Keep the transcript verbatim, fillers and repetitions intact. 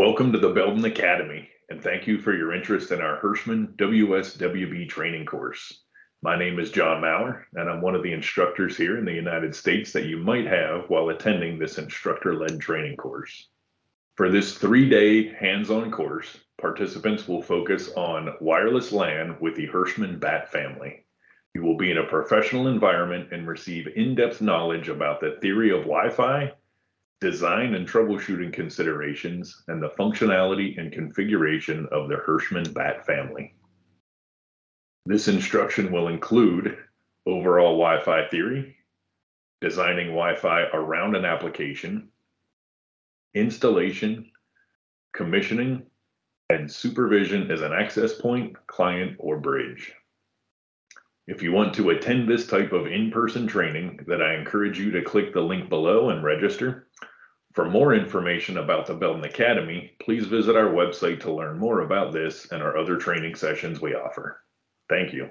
Welcome to the Belden Academy, and thank you for your interest in our Hirschmann W S W B training course. My name is John Maurer, and I'm one of the instructors here in the United States that you might have while attending this instructor-led training course. For this three-day hands-on course, participants will focus on wireless LAN with the Hirschmann B A T family. You will be in a professional environment and receive in-depth knowledge about the theory of Wi-Fi, design and troubleshooting considerations, and the functionality and configuration of the Hirschmann B A T family. This instruction will include overall Wi-Fi theory, designing Wi-Fi around an application, installation, commissioning, and supervision as an access point, client, or bridge. If you want to attend this type of in-person training, then I encourage you to click the link below and register. For more information about the Belden Academy, please visit our website to learn more about this and our other training sessions we offer. Thank you.